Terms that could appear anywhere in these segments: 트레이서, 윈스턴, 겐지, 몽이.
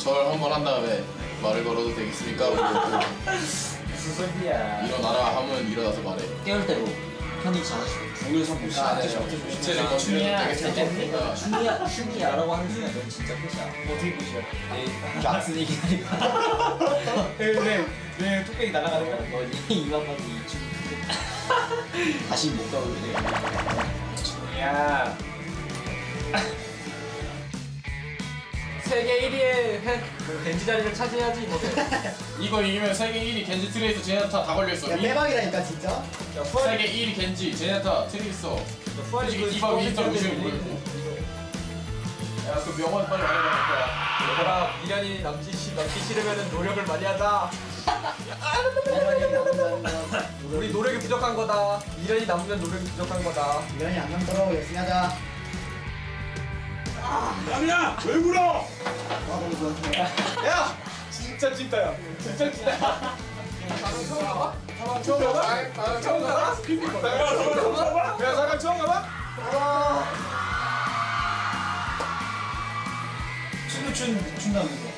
절 한번 한 다음에 말을 걸어도 되겠습니까? 무슨 소리야. 일어나라 하면 일어나서 말해. 깨울 때로 편히 잘하시고 중을 삼고 시작하시고 주체를 거치면 되겠습니까? 춤이야 라고 하는 순간 넌 진짜 끝이야. 어떻게 끝이야? 락슨이 기다리고 왜 뚝배기 날아가는 거야? 너 이만 봐도 이 춤 다시 못 가보게 야. 세계 1위의 겐지 자리를 차지해야지. 이거 이기면 세계 1위 겐지 트레이서 제네타 다 걸려있어. 야 대박이라니까 진짜. 야, 세계 1위 겐지 제네타 트레이서 솔직히 디바 윈스턴 무시는 모르겠고. 야 그 명언 빨리 말해봐야 될 거야. 얘들아 미련이 남기 싫으면 노력을 많이 하자. 우리 노력이 부족한 거다. 미련이 남으면 노력이 부족한 거다. 미련이 안 남도록 열심히 하자. 남이야! 왜 울어! 야! 진짜 찐따야. 진짜 찐따야. 사방 처음 가봐? 사방 처음 가봐? 야 사방 처음 가봐? 춤도 춘다는 거.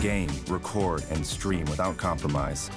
Game, record, and stream without compromise.